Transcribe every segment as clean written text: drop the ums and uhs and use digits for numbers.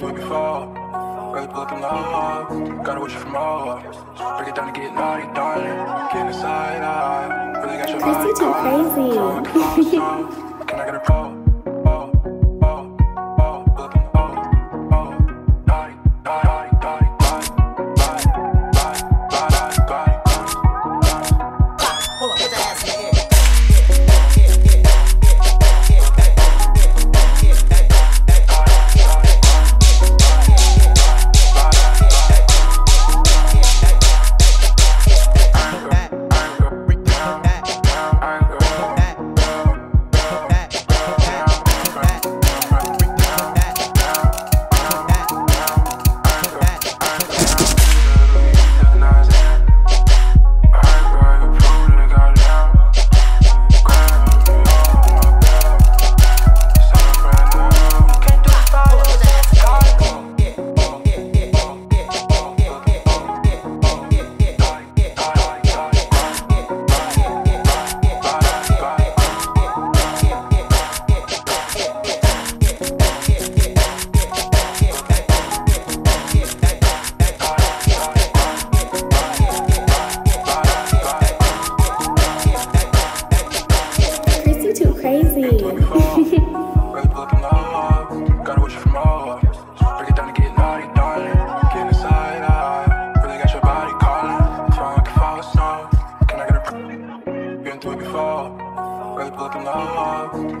do it before. Got the bullet in the heart, gotta watch it from all up. Break it down and get naughty, darn it. Get inside, I really got your body. That's such a crazy. Can I get a pro?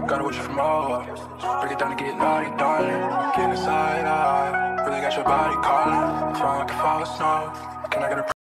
Gotta watch it from all up. Break it down and get naughty, darling. Get inside, I really got your body calling. If I can fall snow, can I get a